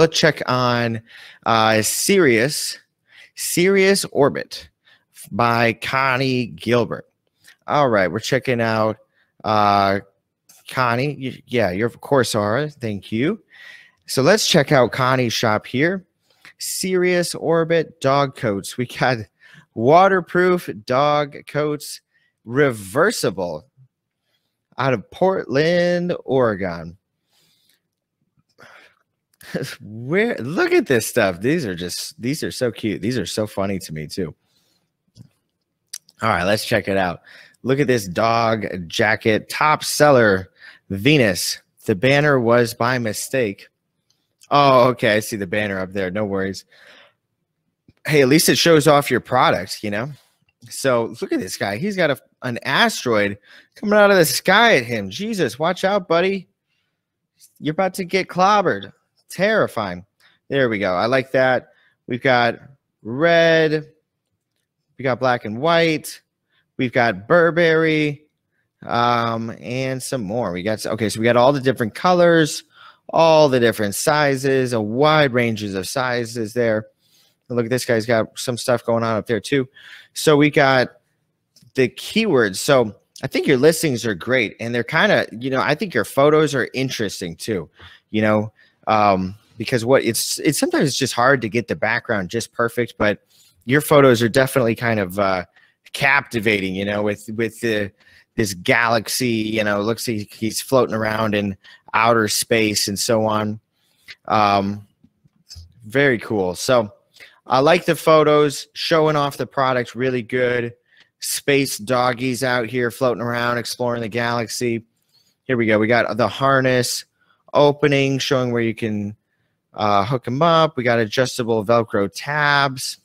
Let's check on Sirius Orbit by Connie Gilbert. All right, we're checking out Connie. Yeah, you're of course Aura. Thank you. So let's check out Connie's shop here. Sirius Orbit dog coats. We got waterproof dog coats, reversible, out of Portland, Oregon. Where, look at this stuff. These are so cute. These are so funny to me too. All right, let's check it out. Look at this dog jacket, top seller, Venus. The banner was by mistake. Oh, okay, I see the banner up there. No worries. Hey, at least it shows off your products, you know? So look at this guy. He's got an asteroid coming out of the sky at him. Jesus, watch out, buddy. You're about to get clobbered. Terrifying. There we go. I like that. We've got red. We got black and white. We've got Burberry and some more. We got, okay, so we got all the different colors, all the different sizes, a wide ranges of sizes there. And look at this guy's got some stuff going on up there too. So we got the keywords. So I think your listings are great, and they're kind of, you know, I think your photos are interesting too, you know, because what it's sometimes it's just hard to get the background just perfect, but your photos are definitely kind of captivating, you know, with this galaxy, you know, looks like he's floating around in outer space and so on. Very cool. So I like the photos, showing off the product really good. Space doggies out here floating around, exploring the galaxy. Here we go. We got the harness opening, showing where you can hook them up. We got adjustable Velcro tabs.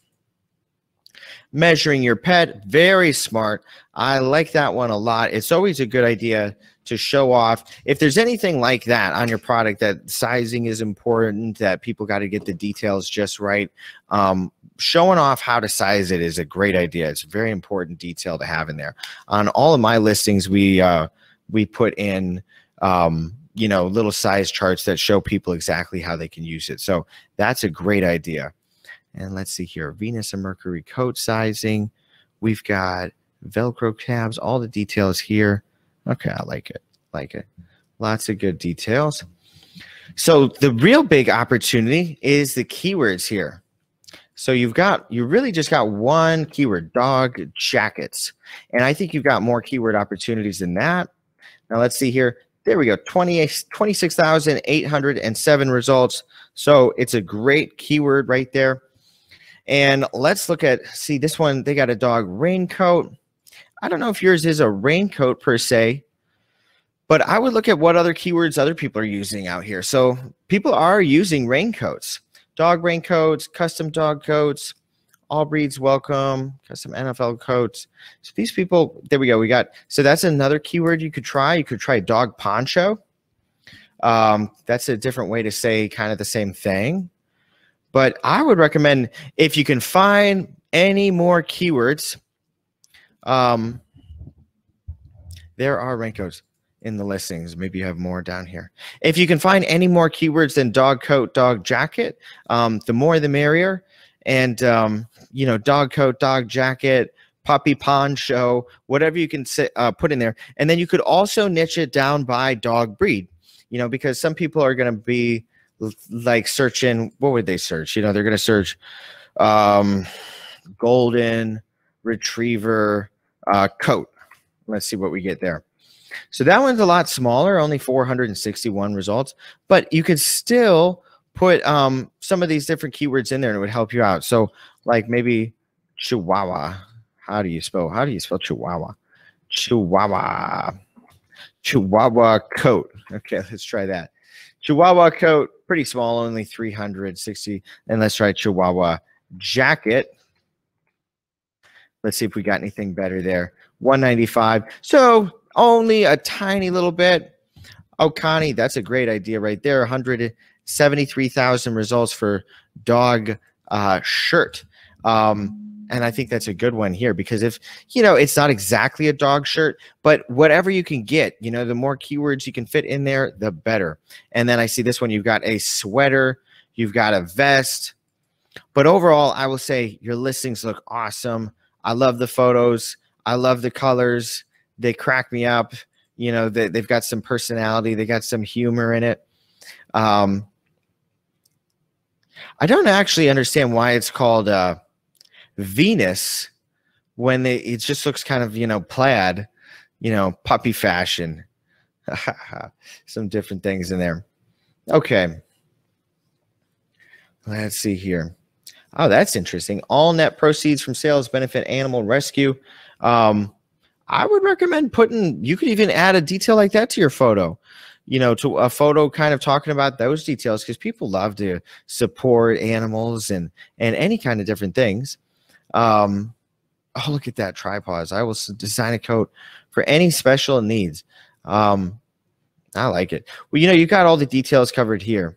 Measuring your pet, very smart. I like that one a lot. It's always a good idea to show off. If there's anything like that on your product, that sizing is important, that people got to get the details just right, showing off how to size it is a great idea. It's a very important detail to have in there. On all of my listings, we put in you know, little size charts that show people exactly how they can use it. So that's a great idea. And let's see here, Venus and Mercury coat sizing. We've got Velcro tabs, all the details here. Okay, I like it, Lots of good details. So the real big opportunity is the keywords here. So you've got, you really just got one keyword, dog jackets. And I think you've got more keyword opportunities than that. Now let's see here. There we go, 26,807 results. So it's a great keyword right there. And let's look at, see this one, they got a dog raincoat. I don't know if yours is a raincoat per se, but I would look at what other keywords other people are using out here. So people are using raincoats, dog raincoats, custom dog coats, all breeds welcome, custom NFL coats. So these people, there we go. We got, so that's another keyword you could try. You could try dog poncho. That's a different way to say kind of the same thing. But I would recommend, if you can find any more keywords, there are raincoats in the listings. Maybe you have more down here. If you can find any more keywords than dog coat, dog jacket, the more the merrier. And, you know, dog coat, dog jacket, puppy poncho, whatever you can put in there. And then you could also niche it down by dog breed, you know, because some people are going to be like searching, what would they search? You know, they're going to search golden retriever coat. Let's see what we get there. So that one's a lot smaller, only 461 results, but you could still put some of these different keywords in there and it would help you out. So like maybe Chihuahua. How do you spell Chihuahua? Chihuahua coat. Okay, let's try that. Chihuahua coat, pretty small, only 360. And let's try Chihuahua jacket. Let's see if we got anything better there. 195. So only a tiny little bit. Oh, Connie, that's a great idea right there. 173,000 results for dog shirt. And I think that's a good one here, because if, you know, it's not exactly a dog shirt, but whatever you can get, you know, the more keywords you can fit in there, the better. And then I see this one, you've got a sweater, You've got a vest. But overall, I will say your listings look awesome. I love the photos. I love the colors. They crack me up. You know, they've got some personality. They got some humor in it. I don't actually understand why it's called Venus when it just looks kind of, you know, plaid, you know, puppy fashion. Some different things in there. Okay. Let's see here. Oh, that's interesting. All net proceeds from sales benefit animal rescue. I would recommend putting, you could even add a detail like that to your photo, you know, to a photo kind of talking about those details, because people love to support animals and any kind of different things. Oh, look at that tripod. I will design a coat for any special needs. I like it. Well, you know, you got all the details covered here.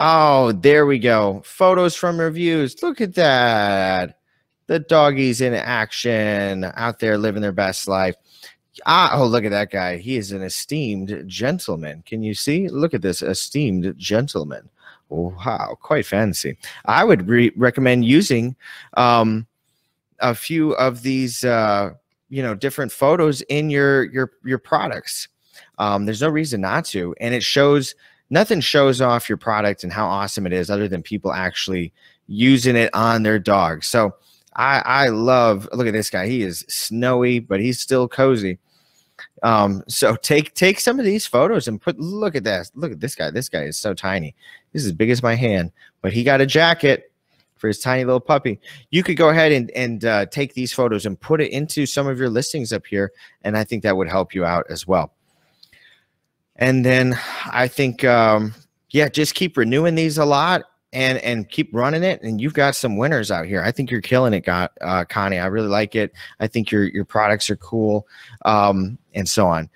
Oh, there we go. Photos from reviews. Look at that. The doggies in action out there living their best life. Ah, oh, look at that guy. He is an esteemed gentleman. Can you see? Look at this esteemed gentleman. Wow, quite fancy. I would recommend using a few of these, you know, different photos in your products. There's no reason not to, and it shows. Nothing shows off your product and how awesome it is other than people actually using it on their dog. So I love, look at this guy. He is snowy, but he's still cozy. So take some of these photos and put, look at that. Look at this guy. This guy is so tiny. This is as big as my hand, but he got a jacket for his tiny little puppy. You could go ahead and take these photos and put it into some of your listings up here. And I think that would help you out as well. And then I think, yeah, just keep renewing these a lot and keep running it. And you've got some winners out here. I think you're killing it, Connie. I really like it. I think your products are cool, and so on.